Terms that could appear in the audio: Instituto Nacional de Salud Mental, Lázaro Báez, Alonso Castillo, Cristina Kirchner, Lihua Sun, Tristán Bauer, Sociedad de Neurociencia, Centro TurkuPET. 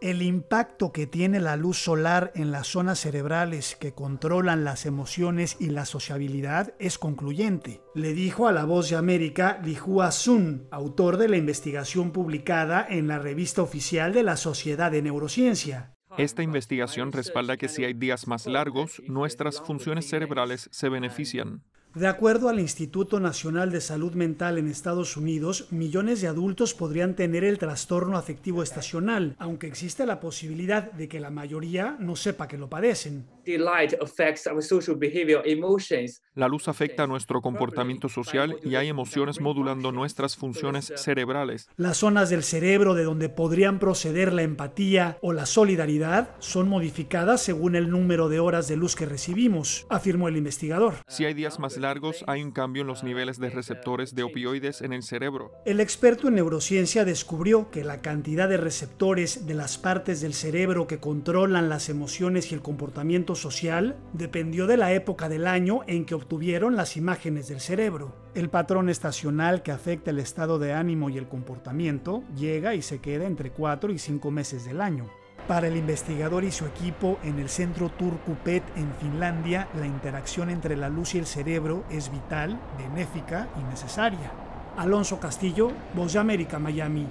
el impacto que tiene la luz solar en las zonas cerebrales que controlan las emociones y la sociabilidad es concluyente, le dijo a La Voz de América Lihua Sun, autor de la investigación publicada en la revista oficial de la Sociedad de Neurociencia. Esta investigación respalda que si hay días más largos, nuestras funciones cerebrales se benefician. De acuerdo al Instituto Nacional de Salud Mental en Estados Unidos, millones de adultos podrían tener el trastorno afectivo estacional, aunque existe la posibilidad de que la mayoría no sepa que lo padecen. La luz afecta a nuestro comportamiento social y hay emociones modulando nuestras funciones cerebrales. Las zonas del cerebro de donde podrían proceder la empatía o la solidaridad son modificadas según el número de horas de luz que recibimos, afirmó el investigador. Si hay días más largos, hay un cambio en los niveles de receptores de opioides en el cerebro. El experto en neurociencia descubrió que la cantidad de receptores de las partes del cerebro que controlan las emociones y el comportamiento social dependió de la época del año en que obtuvieron las imágenes del cerebro. El patrón estacional que afecta el estado de ánimo y el comportamiento llega y se queda entre 4 y 5 meses del año. Para el investigador y su equipo en el Centro TurkuPET en Finlandia, la interacción entre la luz y el cerebro es vital, benéfica y necesaria. Alonso Castillo, Voz de América, Miami.